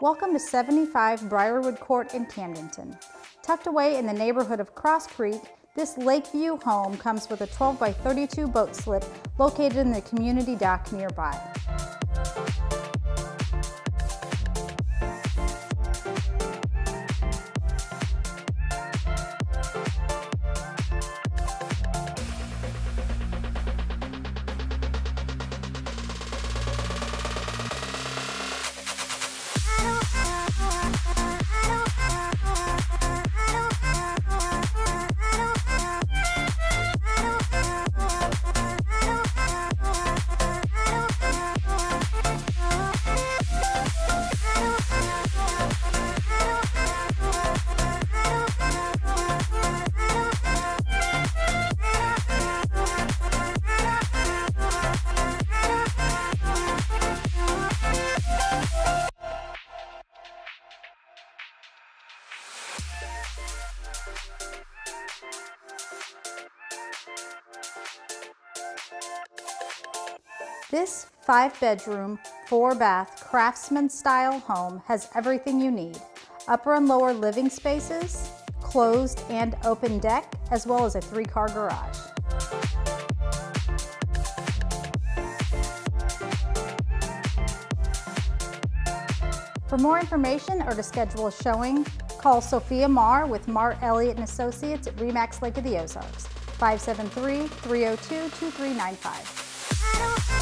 Welcome to 75 Briarwood Court in Camdenton. Tucked away in the neighborhood of Cross Creek, this Lakeview home comes with a 12 by 32 boat slip located in the community dock nearby. This 5-bedroom, 4-bath, craftsman-style home has everything you need. Upper and lower living spaces, closed and open deck, as well as a 3-car garage. For more information or to schedule a showing, call Sophia Marr with Marr, Elliott & Associates at REMAX Lake of the Ozarks, 573-302-2395.